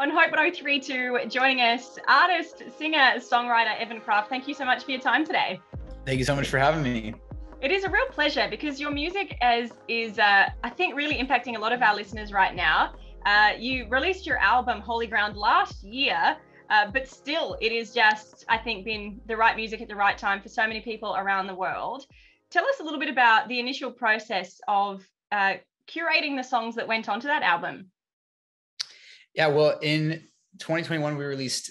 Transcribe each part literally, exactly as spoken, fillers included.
on Hope one oh three point two, joining us, artist, singer, songwriter Evan Craft. Thank you so much for your time today. Thank you so much for having me. It is a real pleasure, because your music as is, uh, I think, really impacting a lot of our listeners right now. Uh, you released your album Holy Ground last year, uh, but still it is just, I think, been the right music at the right time for so many people around the world. Tell us a little bit about the initial process of uh, curating the songs that went onto that album. Yeah, well, in twenty twenty-one, we released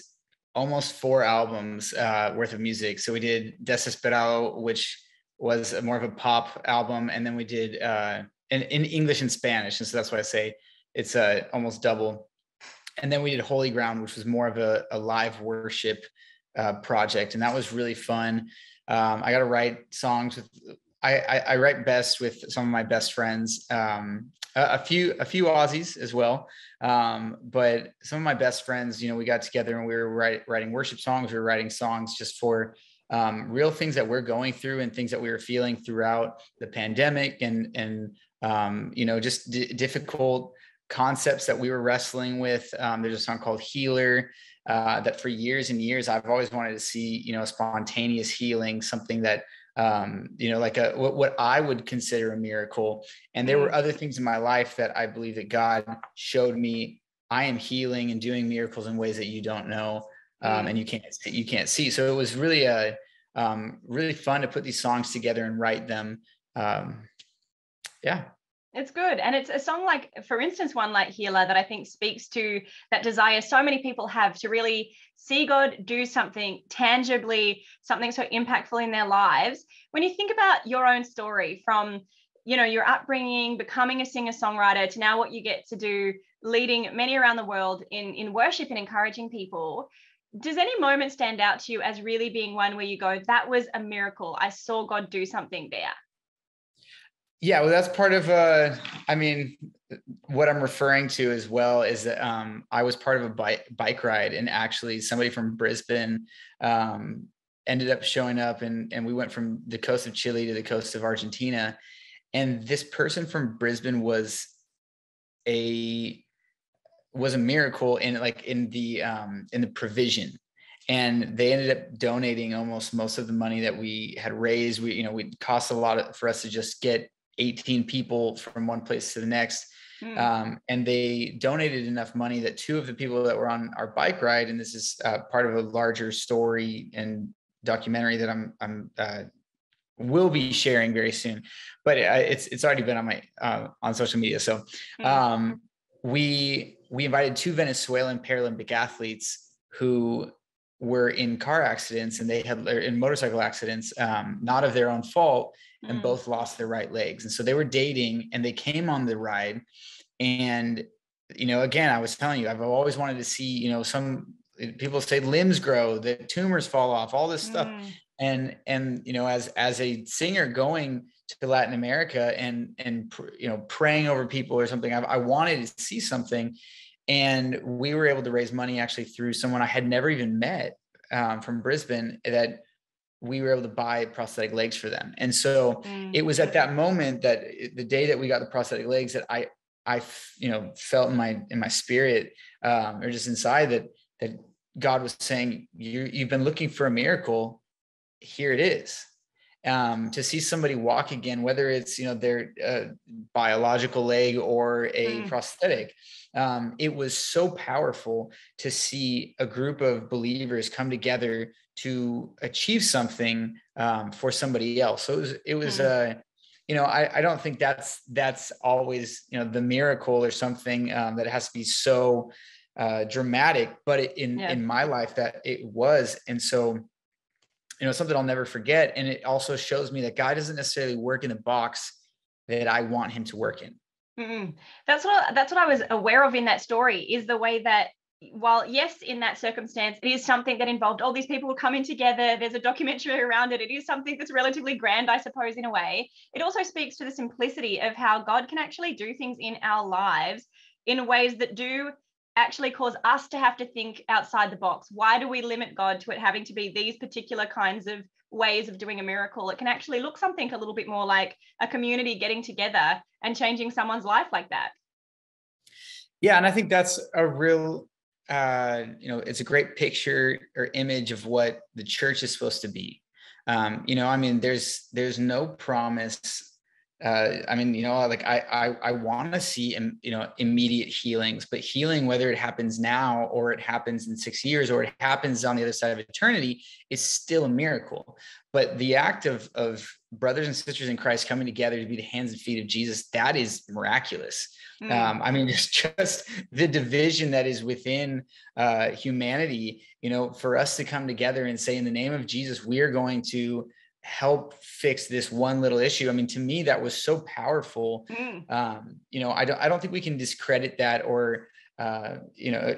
almost four albums uh, worth of music. So we did Desesperado, which was a more of a pop album. And then we did uh, in, in English and Spanish. And so that's why I say it's uh, almost double. And then we did Holy Ground, which was more of a, a live worship uh, project. And that was really fun. Um, I got to write songs with, I, I, I write best with some of my best friends. Um, a, a few, a few Aussies as well. Um, but some of my best friends, you know, we got together and we were write, writing worship songs. We were writing songs just for um, real things that we're going through and things that we were feeling throughout the pandemic, and, and um, you know, just d- difficult concepts that we were wrestling with. Um, there's a song called HEALER. Uh, that for years and years, I've always wanted to see, you know, spontaneous healing, something that, um, you know, like a, what, what I would consider a miracle. And there were other things in my life that I believe that God showed me, I am healing and doing miracles in ways that you don't know. Um, and you can't, you can't see. So it was really, a, um, really fun to put these songs together and write them. Um, yeah. It's good. And it's a song like, for instance, one like Healer, that I think speaks to that desire so many people have to really see God do something tangibly, something so impactful in their lives. When you think about your own story from, you know, your upbringing, becoming a singer-songwriter, to now what you get to do, leading many around the world in, in worship and encouraging people, does any moment stand out to you as really being one where you go, that was a miracle, I saw God do something there? Yeah, well, that's part of, uh, I mean, what I'm referring to as well is that um, I was part of a bike, bike ride, and actually somebody from Brisbane um, ended up showing up, and, and we went from the coast of Chile to the coast of Argentina. And this person from Brisbane was a, was a miracle in like in the, um, in the provision. And they ended up donating almost most of the money that we had raised. We, you know, it cost a lot for us to just get eighteen people from one place to the next. Mm. Um, and they donated enough money that two of the people that were on our bike ride, and this is uh, part of a larger story and documentary that I'm, I'm, uh, will be sharing very soon, but it's, it's already been on my, uh, on social media. So um, we, we invited two Venezuelan Paralympic athletes who were in car accidents, and they had in motorcycle accidents, um, not of their own fault, and mm. both lost their right legs. And so they were dating, and they came on the ride. And, you know, again, I was telling you, I've always wanted to see, you know, some people say limbs grow, that tumors fall off, all this mm. stuff. And, and, you know, as, as a singer going to Latin America and, and, pr- you know, praying over people or something, I've, I wanted to see something. And we were able to raise money actually through someone I had never even met um, from Brisbane, that we were able to buy prosthetic legs for them. And so okay. It was at that moment, that the day that we got the prosthetic legs, that I, I, you know, felt in my, in my spirit um, or just inside that, that God was saying, you, you've been looking for a miracle. Here it is. Um, to see somebody walk again, whether it's, you know, their uh, biological leg or a mm. prosthetic. Um, it was so powerful to see a group of believers come together to achieve something um, for somebody else. So it was, it was, mm. uh, you know, I, I don't think that's, that's always, you know, the miracle or something um, that has to be so uh, dramatic, but it, in, yeah. in my life that it was. And so, you know, something I'll never forget. And it also shows me that God doesn't necessarily work in the box that I want him to work in. Mm-mm. That's what, that's what I was aware of in that story, is the way that, while yes, in that circumstance, it is something that involved all these people coming together. There's a documentary around it. It is something that's relatively grand, I suppose, in a way. It also speaks to the simplicity of how God can actually do things in our lives in ways that do actually cause us to have to think outside the box. Why do we limit God to it having to be these particular kinds of ways of doing a miracle? It can actually look something a little bit more like a community getting together and changing someone's life like that. Yeah. And I think that's a real uh, you know, it's a great picture or image of what the church is supposed to be. Um, you know, I mean, there's, there's no promise. Uh, I mean, you know, like I, I, I want to see, you know, immediate healings, but healing, whether it happens now or it happens in six years or it happens on the other side of eternity, is still a miracle. But the act of, of brothers and sisters in Christ coming together to be the hands and feet of Jesus, that is miraculous. Mm. Um, I mean, it's just the division that is within uh, humanity, you know, for us to come together and say, in the name of Jesus, we are going to help fix this one little issue. I mean, to me, that was so powerful. Mm. Um, you know, I don't, I don't think we can discredit that or, uh, you know,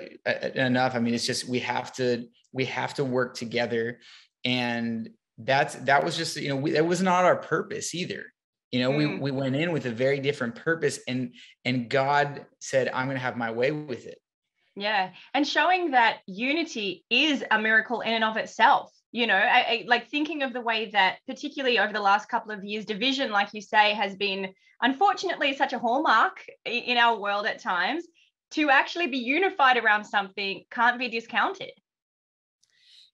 enough. I mean, it's just, we have to, we have to work together. And that's, that was just, you know, we, that was not our purpose either. You know, mm. we, we went in with a very different purpose, and, and God said, I'm going to have my way with it. Yeah. And showing that unity is a miracle in and of itself. You know, I, I, like thinking of the way that, particularly over the last couple of years, division, like you say, has been, unfortunately, such a hallmark in our world at times. To actually be unified around something can't be discounted.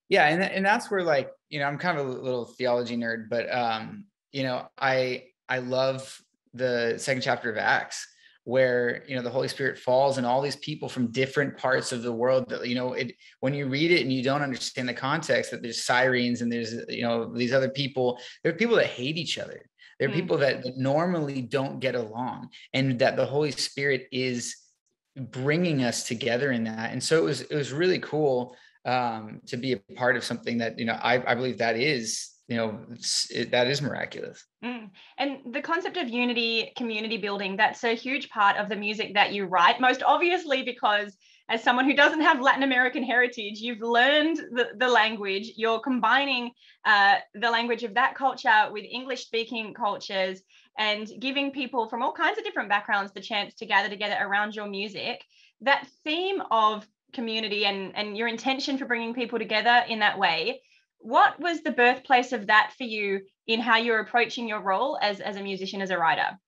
Yeah, and and that's where, like, you know, I'm kind of a little theology nerd, but um, you know, I I love the second chapter of Acts, where, you know, the Holy Spirit falls and all these people from different parts of the world, that, you know, it, when you read it and you don't understand the context, that there's Syrians and there's, you know, these other people, there are people that hate each other. There are mm-hmm. people that normally don't get along, and that the Holy Spirit is bringing us together in that. And so it was, it was really cool um, to be a part of something that, you know, I, I believe that is, you know, it, that is miraculous. Mm. And the concept of unity, community building, that's a huge part of the music that you write, most obviously, because as someone who doesn't have Latin American heritage, you've learned the, the language, you're combining uh, the language of that culture with English speaking cultures, and giving people from all kinds of different backgrounds the chance to gather together around your music. That theme of community and, and your intention for bringing people together in that way, what was the birthplace of that for you in how you're approaching your role as, as a musician, as a writer?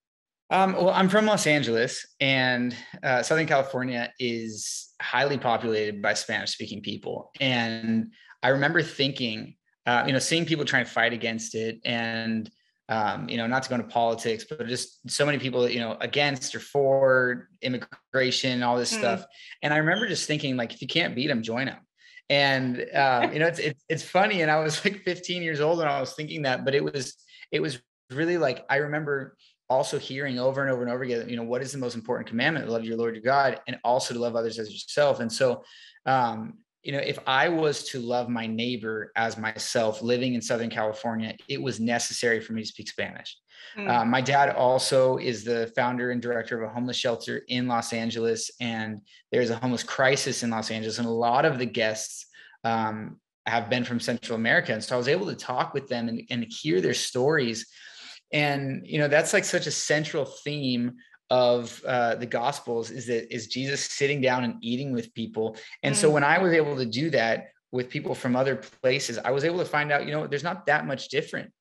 Um, well, I'm from Los Angeles, and uh, Southern California is highly populated by Spanish-speaking people. And I remember thinking, uh, you know, seeing people try and fight against it, and, um, you know, not to go into politics, but just so many people, you know, against or for immigration, all this mm. stuff. And I remember just thinking, like, if you can't beat them, join them. And, um, you know, it's, it's, it's funny. And I was like fifteen years old and I was thinking that, but it was, it was really like, I remember also hearing over and over and over again, you know, what is the most important commandment? Love your Lord, your God, and also to love others as yourself. And so, um, you know, if I was to love my neighbor as myself living in Southern California, it was necessary for me to speak Spanish. Mm. Uh, my dad also is the founder and director of a homeless shelter in Los Angeles, and there's a homeless crisis in Los Angeles. And a lot of the guests um, have been from Central America. And so I was able to talk with them and, and hear their stories. And, you know, that's like such a central theme of uh, the Gospels, is that is Jesus sitting down and eating with people. And mm-hmm. so when I was able to do that with people from other places, I was able to find out, you know, there's not that much difference,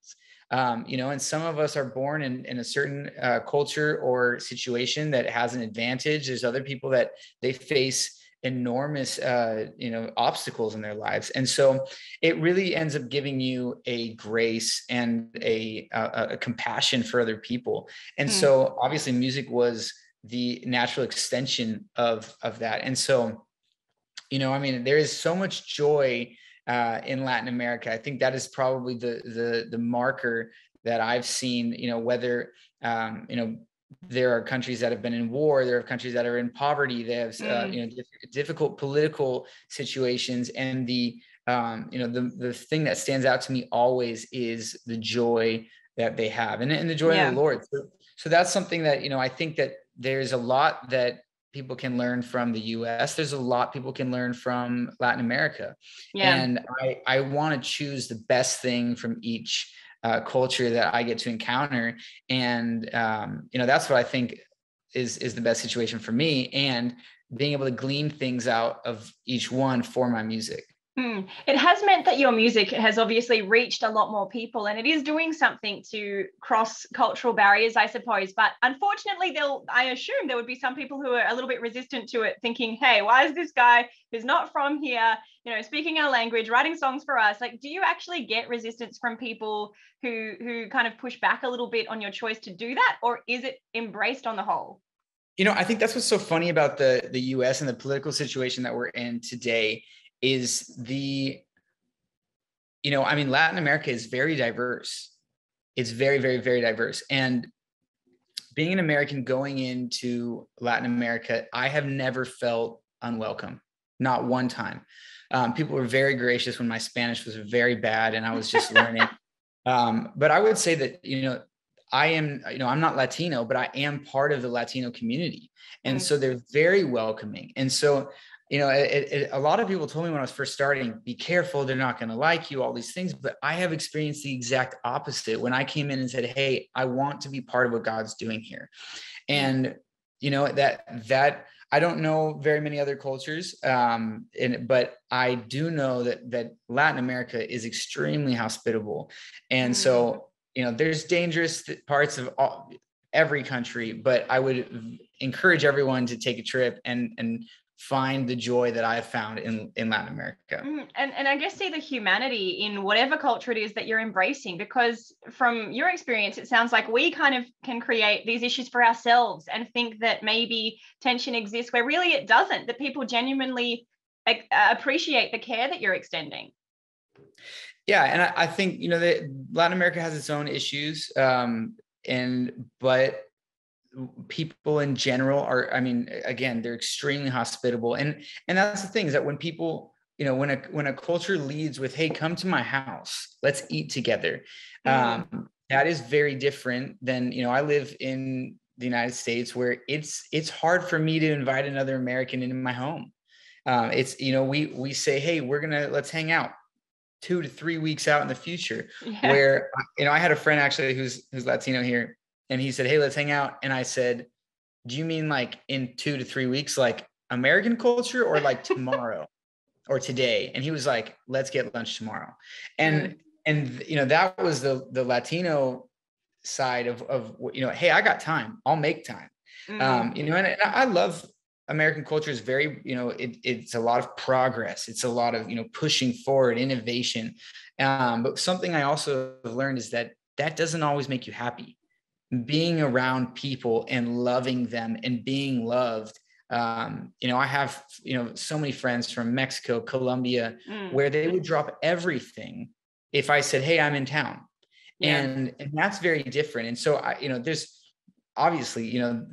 um, you know, and some of us are born in, in a certain uh, culture or situation that has an advantage. There's other people that they face enormous, uh, you know, obstacles in their lives. And so it really ends up giving you a grace and a, a, a compassion for other people. And mm. so obviously music was the natural extension of, of that. And so, you know, I mean, there is so much joy uh, in Latin America. I think that is probably the, the, the marker that I've seen, you know, whether, um, you know, there are countries that have been in war. There are countries that are in poverty. They have uh, you know, diff- difficult political situations. And the, um, you know, the, the thing that stands out to me always is the joy that they have, and, and the joy yeah. of the Lord. So, so that's something that, you know, I think that there's a lot that people can learn from the U S. There's a lot people can learn from Latin America. Yeah. And I, I want to choose the best thing from each Uh, culture that I get to encounter. And, um, you know, that's what I think is, is the best situation for me, and being able to glean things out of each one for my music. Hmm. It has meant that your music has obviously reached a lot more people, and it is doing something to cross cultural barriers, I suppose. But unfortunately, they'll, I assume there would be some people who are a little bit resistant to it, thinking, hey, why is this guy who's not from here, you know, speaking our language, writing songs for us? Like, do you actually get resistance from people who, who kind of push back a little bit on your choice to do that? Or is it embraced on the whole? You know, I think that's what's so funny about the, the U S and the political situation that we're in today is the, you know, I mean, Latin America is very diverse. It's very, very, very diverse. And being an American going into Latin America, I have never felt unwelcome, not one time. Um, people were very gracious when my Spanish was very bad and I was just learning. Um, but I would say that, you know, I am, you know, I'm not Latino, but I am part of the Latino community. And mm-hmm. so they're very welcoming. And so, you know, it, it, a lot of people told me when I was first starting, be careful, they're not going to like you, all these things. But I have experienced the exact opposite when I came in and said, hey, I want to be part of what God's doing here. And, you know, that, that I don't know very many other cultures, um, and, but I do know that, that Latin America is extremely hospitable. And so, you know, there's dangerous parts of all, every country, but I would encourage everyone to take a trip and, and, find the joy that I've found in, in Latin America. And, and I guess see the humanity in whatever culture it is that you're embracing, because from your experience, it sounds like we kind of can create these issues for ourselves and think that maybe tension exists where really it doesn't, that people genuinely appreciate the care that you're extending. Yeah. And I, I think, you know, that Latin America has its own issues. Um, and, but people in general are, I mean, again, they're extremely hospitable. And, and that's the thing is that when people, you know, when a, when a culture leads with, hey, come to my house, let's eat together. Mm-hmm. Um, that is very different than, you know, I live in the United States where it's, it's hard for me to invite another American into my home. Um, it's, you know, we, we say, hey, we're going to, let's hang out two to three weeks out in the future. Yeah. Where, you know, I had a friend actually who's, who's Latino here. And he said, hey, let's hang out. And I said, do you mean like in two to three weeks, like American culture or like tomorrow or today? And he was like, let's get lunch tomorrow. And, and, you know, that was the, the Latino side of, of, you know, hey, I got time, I'll make time. Mm-hmm. Um, you know, and, and I love American culture is very, you know, it, it's a lot of progress. It's a lot of, you know, pushing forward, innovation. Um, but something I also learned is that that doesn't always make you happy. Being around people and loving them and being loved. Um, you know, I have, you know, so many friends from Mexico, Colombia, mm. where they would drop everything if I said, hey, I'm in town. Yeah. And, and that's very different. And so, I, you know, there's obviously, you know,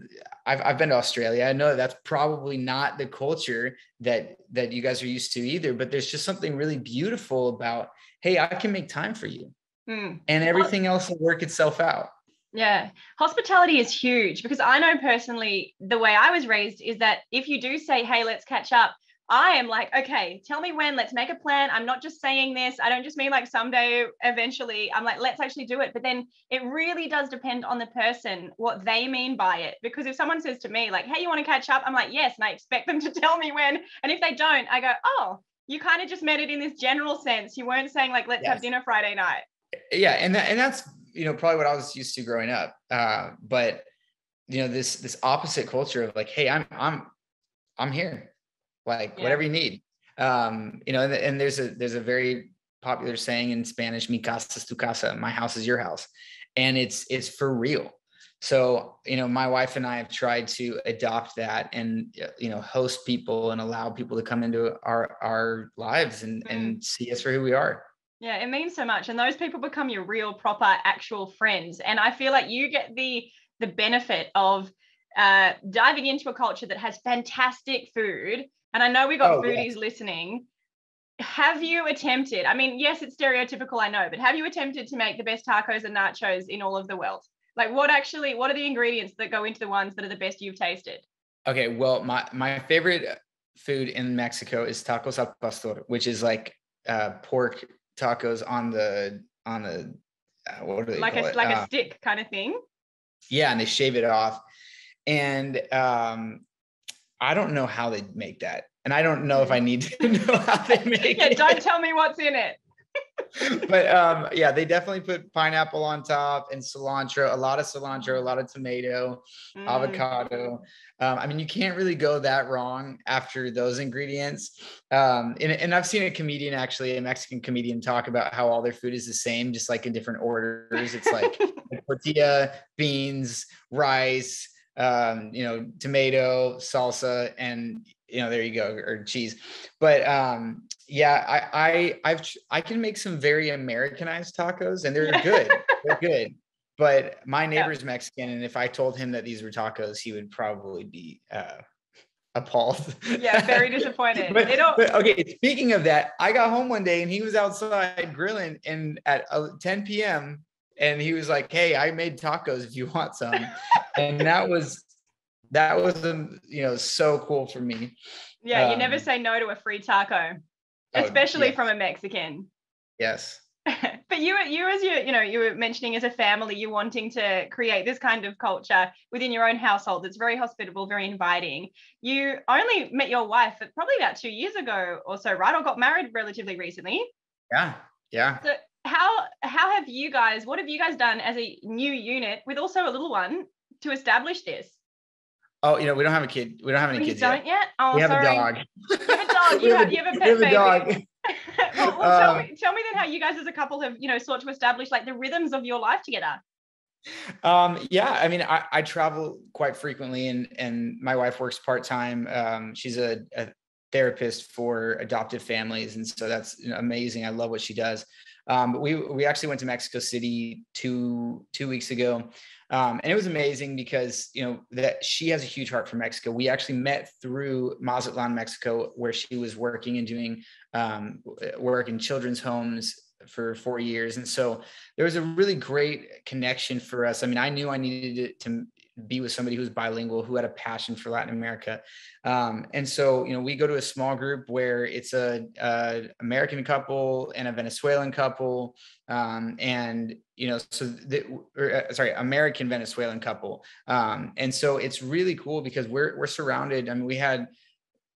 I've, I've been to Australia. I know that's probably not the culture that, that you guys are used to either, but there's just something really beautiful about, hey, I can make time for you mm. and everything else will work itself out. Yeah. Hospitality is huge because I know personally the way I was raised is that if you do say, hey, let's catch up, I am like, okay, tell me when, let's make a plan. I'm not just saying this. I don't just mean like someday, eventually. I'm like, let's actually do it. But then it really does depend on the person, what they mean by it. Because if someone says to me like, hey, you want to catch up? I'm like, yes. And I expect them to tell me when. And if they don't, I go, oh, you kind of just meant it in this general sense. You weren't saying like, let's yes. have dinner Friday night. Yeah. And that, and that's, you know, probably what I was used to growing up. Uh, but you know, this, this opposite culture of like, hey, I'm, I'm, I'm here, like yeah. whatever you need. Um, you know, and, and there's a, there's a very popular saying in Spanish, mi casa es tu casa, my house is your house. And it's, it's for real. So, you know, my wife and I have tried to adopt that and, you know, host people and allow people to come into our, our lives and, mm. and see us for who we are. Yeah, it means so much. And those people become your real, proper, actual friends. And I feel like you get the the benefit of uh, diving into a culture that has fantastic food. And I know we got oh, foodies yeah. listening. Have you attempted, I mean, yes, it's stereotypical, I know, but have you attempted to make the best tacos and nachos in all of the world? Like what actually, what are the ingredients that go into the ones that are the best you've tasted? Okay, well, my, my favorite food in Mexico is tacos al pastor, which is like uh, pork tacos on the on the uh, what do they like call a, it? Like uh, a stick kind of thing. Yeah, and they shave it off, and um, I don't know how they make that. And I don't know if I need to know how they make yeah, it. Don't tell me what's in it. But um, yeah, they definitely put pineapple on top and cilantro, a lot of cilantro, a lot of tomato, mm. avocado. Um, I mean, you can't really go that wrong after those ingredients. Um, and, and I've seen a comedian, actually, a Mexican comedian, talk about how all their food is the same, just like in different orders. It's like tortilla, beans, rice, um, you know, tomato, salsa, and you know, there you go, or cheese. But um, yeah, I, I, I've, I can make some very Americanized tacos, and they're good. They're good. But my neighbor's yeah. Mexican, and if I told him that these were tacos, he would probably be uh, appalled. Yeah, very disappointed. but, but, okay, speaking of that, I got home one day, and he was outside grilling, and at ten p.m., and he was like, "Hey, I made tacos if you want some," and that was. That was, you know, so cool for me. Yeah, you um, never say no to a free taco, especially oh, yes. from a Mexican. Yes. But you, you as you, you know, you were mentioning as a family, you're wanting to create this kind of culture within your own household that's very hospitable, very inviting. You only met your wife probably about two years ago or so, right? Or got married relatively recently. Yeah, yeah. So how how have you guys? What have you guys done as a new unit with also a little one to establish this? Oh, you know, we don't have a kid. We don't have any we kids don't yet. yet? Oh, we have sorry. a dog. You have a dog. You, have, a, you have a pet we have baby. A dog. well, well, tell, um, me, tell me then how you guys as a couple have, you know, sought to establish like the rhythms of your life together. Um, yeah, I mean, I, I travel quite frequently, and and my wife works part time. Um, she's a, a therapist for adoptive families, and so that's amazing. I love what she does. Um, but we we actually went to Mexico City two two weeks ago. Um, and it was amazing because, you know, that she has a huge heart for Mexico. We actually met through Mazatlan, Mexico, where she was working and doing um, work in children's homes for four years. And so there was a really great connection for us. I mean, I knew I needed to, to be with somebody who was bilingual, who had a passion for Latin America. Um, and so, you know, we go to a small group where it's a, a American couple and a Venezuelan couple. Um, and, you know, so the, or, uh, sorry, American Venezuelan couple. Um, and so it's really cool because we're, we're surrounded. I mean, we had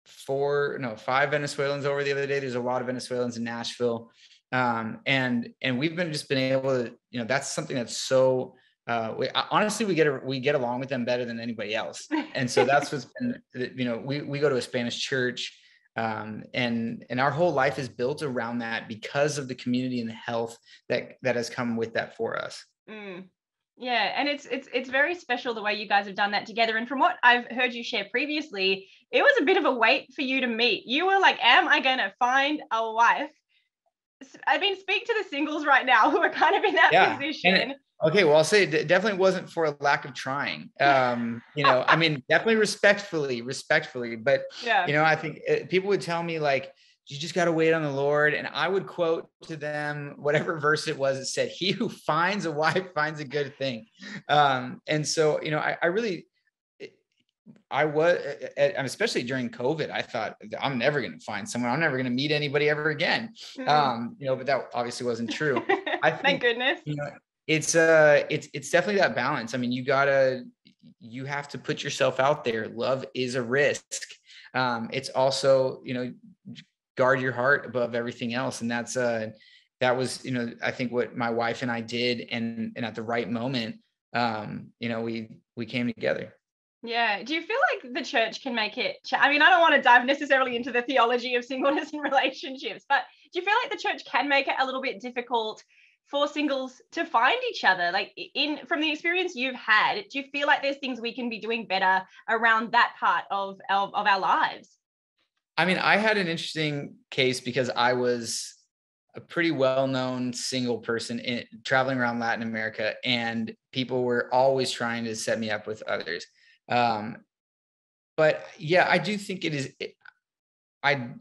four, no, five Venezuelans over the other day. There's a lot of Venezuelans in Nashville. Um, and, and we've been just been able to, you know, that's something that's so, Uh, we, honestly, we get a, we get along with them better than anybody else, and so that's what's been. You know, we we go to a Spanish church, um, and and our whole life is built around that because of the community and the health that that has come with that for us. Mm. Yeah, and it's it's it's very special the way you guys have done that together. And from what I've heard you share previously, it was a bit of a wait for you to meet. You were like, "Am I going to find a wife?" I mean, speak to the singles right now who are kind of in that yeah. position. And it, okay, well, I'll say it definitely wasn't for a lack of trying. Um, you know, I mean, definitely respectfully, respectfully. But, yeah. you know, I think it, people would tell me, like, you just got to wait on the Lord. And I would quote to them whatever verse it was that said, "He who finds a wife finds a good thing." Um, and so, you know, I, I really, I was, especially during COVID, I thought, I'm never going to find someone. I'm never going to meet anybody ever again. Mm-hmm. Um, you know, but that obviously wasn't true. I think, thank goodness. You know, It's uh, it's it's definitely that balance. I mean, you gotta, you have to put yourself out there. Love is a risk. Um, it's also, you know, guard your heart above everything else, and that's uh, that was, you know, I think what my wife and I did, and and at the right moment, um, you know, we we came together. Yeah. Do you feel like the church can make it? Ch- I mean, I don't want to dive necessarily into the theology of singleness and relationships, but do you feel like the church can make it a little bit difficult for singles to find each other? Like, in from the experience you've had, do you feel like there's things we can be doing better around that part of of, of our lives? I mean, I had an interesting case because I was a pretty well-known single person in, traveling around Latin America, and people were always trying to set me up with others. Um, but yeah, I do think it is, it, I,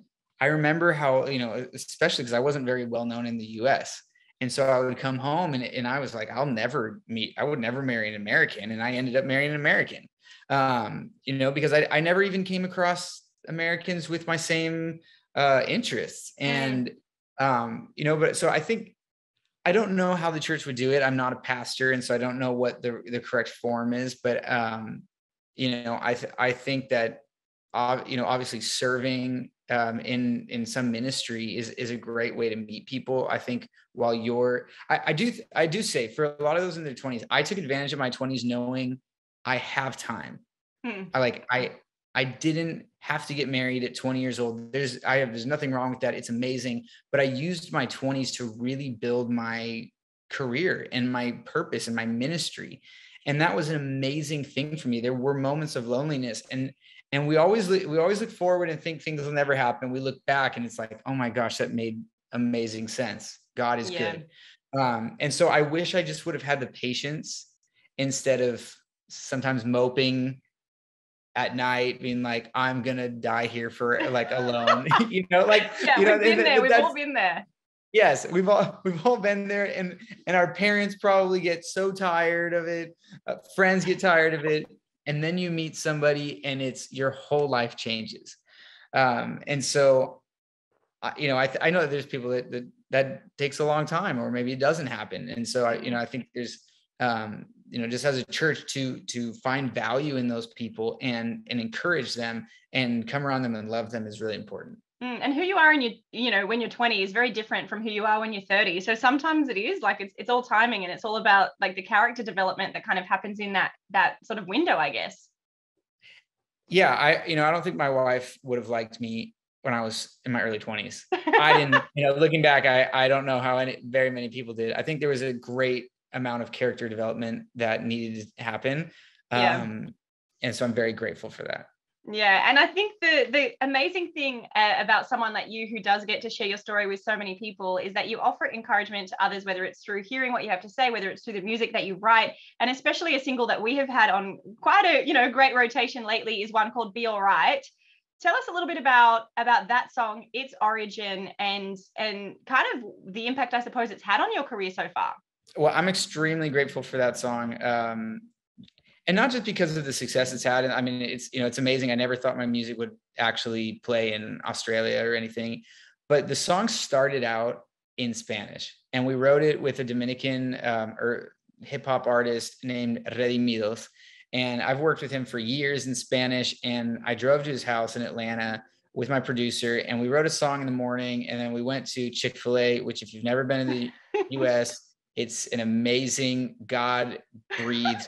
I remember how, you know, especially because I wasn't very well-known in the U S, and so I would come home and, and I was like, I'll never meet, I would never marry an American. And I ended up marrying an American, um, you know, because I, I never even came across Americans with my same uh, interests. And, um, you know, but so I think, I don't know how the church would do it. I'm not a pastor. And so I don't know what the, the correct form is, but, um, you know, I, th- I think that uh, you know, obviously serving um, in, in some ministry is, is a great way to meet people. I think while you're, I, I do, I do say for a lot of those in their twenties, I took advantage of my twenties knowing I have time. Hmm. I like, I, I didn't have to get married at twenty years old. There's, I have, there's nothing wrong with that. It's amazing. But I used my twenties to really build my career and my purpose and my ministry. And that was an amazing thing for me. There were moments of loneliness, and, and we always, we always look forward and think things will never happen. We look back and it's like, oh my gosh, that made amazing sense. God is yeah. good. Um, and so I wish I just would have had the patience instead of sometimes moping at night being like, I'm going to die here for like alone, you know, like, yeah, you know, we've been there. We've all been there. Yes. We've all, we've all been there. And, and our parents probably get so tired of it. Uh, friends get tired of it. And then you meet somebody and it's your whole life changes. Um, and so, uh, you know, I, th- I know that there's people that, that, that takes a long time, or maybe it doesn't happen. And so I, you know, I think there's, um, you know, just as a church to, to find value in those people and, and encourage them and come around them and love them is really important. Mm, and who you are in your, you know, when you're twenty is very different from who you are when you're thirty. So sometimes it is like, it's, it's all timing, and it's all about like the character development that kind of happens in that, that sort of window, I guess. Yeah. I, you know, I don't think my wife would have liked me when I was in my early twenties. I didn't, you know, looking back, I, I don't know how any, very many people did. I think there was a great amount of character development that needed to happen. Yeah. Um, and so I'm very grateful for that. Yeah. And I think the the amazing thing uh, about someone like you who does get to share your story with so many people is that you offer encouragement to others, whether it's through hearing what you have to say, whether it's through the music that you write. And especially a single that we have had on quite a, you know, great rotation lately is one called Be ALRIGHT. Tell us a little bit about, about that song, its origin, and, and kind of the impact, I suppose, it's had on your career so far. Well, I'm extremely grateful for that song. Um, and not just because of the success it's had. I mean, it's, you know, it's amazing. I never thought my music would actually play in Australia or anything, but the song started out in Spanish, and we wrote it with a Dominican um, or hip hop artist named Redi Milos. And I've worked with him for years in Spanish, and I drove to his house in Atlanta with my producer, and we wrote a song in the morning, and then we went to Chick Fil A, which if you've never been to the U S, it's an amazing God-breathed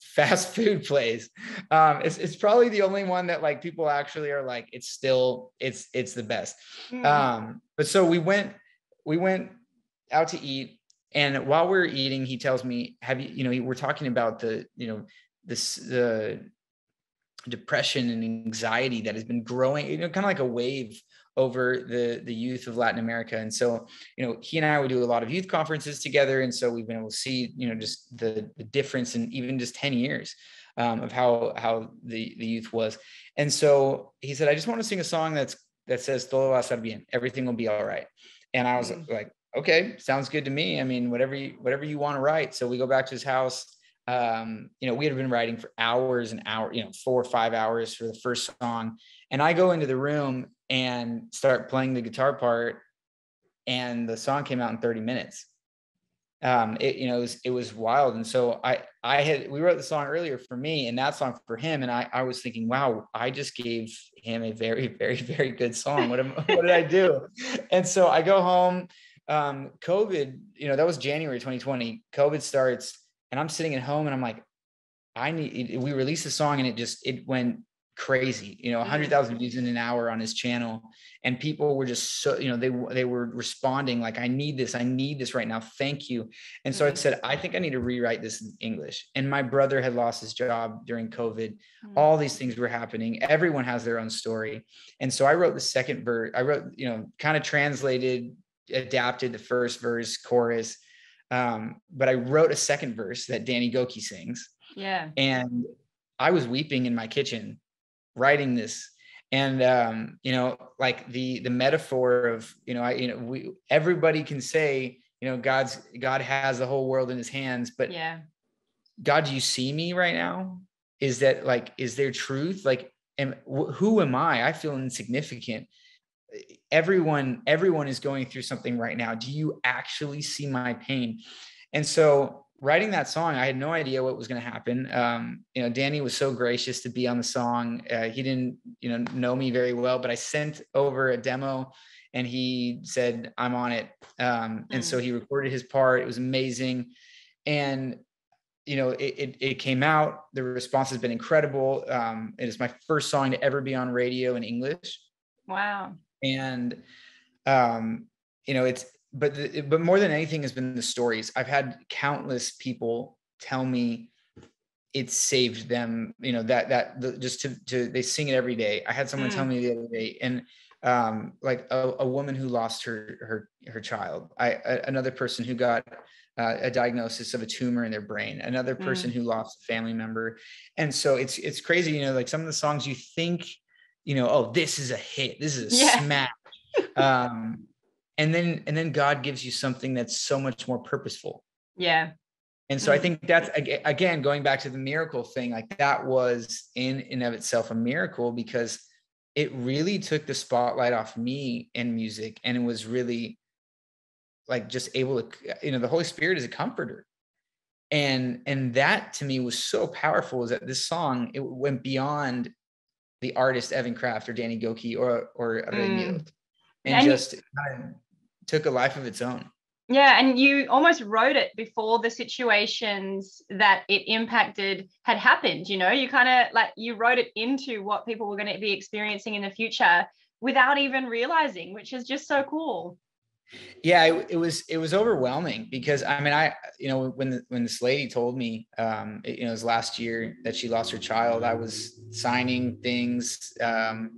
fast food place. Um, it's it's probably the only one that like people actually are like, it's still, it's it's the best. Mm. Um, but so we went we went out to eat, and while we were eating, he tells me, "Have you you know we're talking about the you know this the depression and anxiety that has been growing, you know, kind of like a wave." over the, the youth of Latin America. And so, you know, he and I would do a lot of youth conferences together. And so we've been able to see, you know, just the, the difference in even just ten years um, of how, how the, the youth was. And so he said, I just want to sing a song that's, that says, Todo va a estar bien, everything will be all right. And I was mm-hmm. like, okay, sounds good to me. I mean, whatever you, whatever you want to write. So we go back to his house. Um, you know, we had been writing for hours and hours, you know, four or five hours for the first song. And I go into the room and start playing the guitar part, and the song came out in thirty minutes. Um, it, you know, it was, it was wild. And so I, I had, we wrote the song earlier for me and that song for him. And I, I was thinking, wow, I just gave him a very, very, very good song. What am, what did I do? And so I go home, um, COVID, you know, that was January twenty twenty, COVID starts, and I'm sitting at home and I'm like, I need, we released the song and it just, it went crazy, you know, a hundred thousand views in an hour on his channel. And people were just so, you know, they, they were responding like, I need this, I need this right now. Thank you. And so I said, I think I need to rewrite this in English. And my brother had lost his job during COVID. All these things were happening. Everyone has their own story. And so I wrote the second verse. I wrote, you know, kind of translated, adapted the first verse, chorus. Um, but I wrote a second verse that Danny Gokey sings. Yeah. And I was weeping in my kitchen writing this. And, um, you know, like the, the metaphor of, you know, I, you know, we, everybody can say, you know, God's, God has the whole world in his hands, but yeah. God, do you see me right now? Is that like, is there truth? Like, and wh- who am I? I feel insignificant. Everyone, everyone is going through something right now. Do you actually see my pain? And so writing that song, I had no idea what was going to happen. Um, you know, Danny was so gracious to be on the song. Uh, he didn't, you know, know me very well, but I sent over a demo and he said, I'm on it. Um, and so he recorded his part. It was amazing. And, you know, it, it, it came out, the response has been incredible. Um, it is my first song to ever be on radio in English. Wow. And, um, you know, it's, But the, but more than anything has been the stories. I've had countless people tell me it saved them. You know, that that the, just to to they sing it every day. I had someone mm. tell me the other day, and um, like a, a woman who lost her her her child. I a, another person who got uh, a diagnosis of a tumor in their brain. Another person mm. who lost a family member. And so it's it's crazy. You know, like some of the songs you think, you know, oh, this is a hit. This is a yeah. smash. Um, And then, and then God gives you something that's so much more purposeful. Yeah. And so I think that's, again, going back to the miracle thing, like that was in and of itself a miracle, because it really took the spotlight off me and music. And it was really like just able to, you know, the Holy Spirit is a comforter. And, and that to me was so powerful, is that this song, it went beyond the artist, Evan Craft or Danny Gokey or, or Ariel and Millet, and, and just kind of took a life of its own. Yeah. And you almost wrote it before the situations that it impacted had happened. You know, you kind of like, you wrote it into what people were going to be experiencing in the future without even realizing, which is just so cool. Yeah, it, it was, it was overwhelming, because I mean, I, you know, when, the, when this lady told me, um, it, you know, it was last year that she lost her child, I was signing things, um,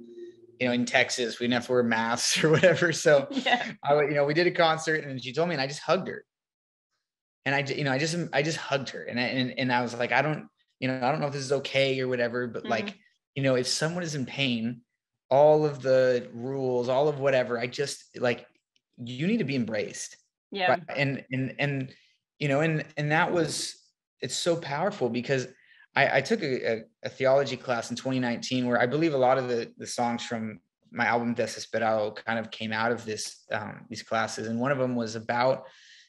you know, in Texas, we didn't have to wear masks or whatever. So, yeah. I, you know, we did a concert and she told me, and I just hugged her. And I, you know, I just, I just hugged her. And I, and, and I was like, I don't, you know, I don't know if this is okay or whatever, but mm-hmm. like, you know, if someone is in pain, all of the rules, all of whatever, I just like, you need to be embraced. Yeah. But, and, and, and, you know, and, and that was, it's so powerful, because I, I took a, a, a theology class in twenty nineteen, where I believe a lot of the, the songs from my album Desesperado kind of came out of this um, these classes. And one of them was about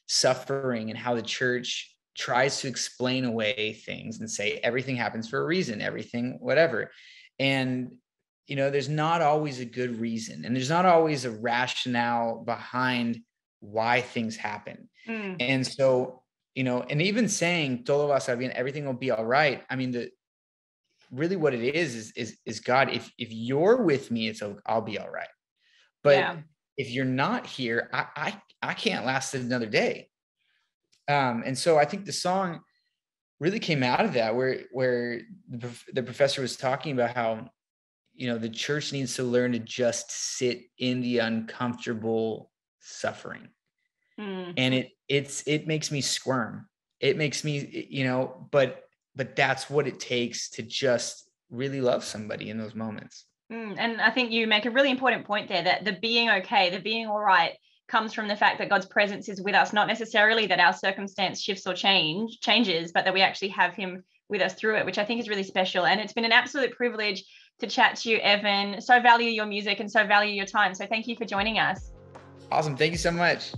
suffering and how the church tries to explain away things and say everything happens for a reason, everything, whatever. And, you know, there's not always a good reason, and there's not always a rationale behind why things happen. Mm. And so, you know, and even saying "Todo va a estar bien," everything will be all right. I mean, the really what it is is is, is God. If if you're with me, it's a, I'll be all right. But yeah. if you're not here, I, I I can't last another day. Um, and so I think the song really came out of that, where where the, the professor was talking about how, you know, the church needs to learn to just sit in the uncomfortable suffering. Mm. And it it's it makes me squirm. It makes me, you know, but but that's what it takes to just really love somebody in those moments. Mm. And I think you make a really important point there, that the being okay, the being all right, comes from the fact that God's presence is with us, not necessarily that our circumstance shifts or change changes, but that we actually have him with us through it, which I think is really special. And it's been an absolute privilege to chat to you, Evan. So value your music and so value your time. So thank you for joining us. Awesome. Thank you so much.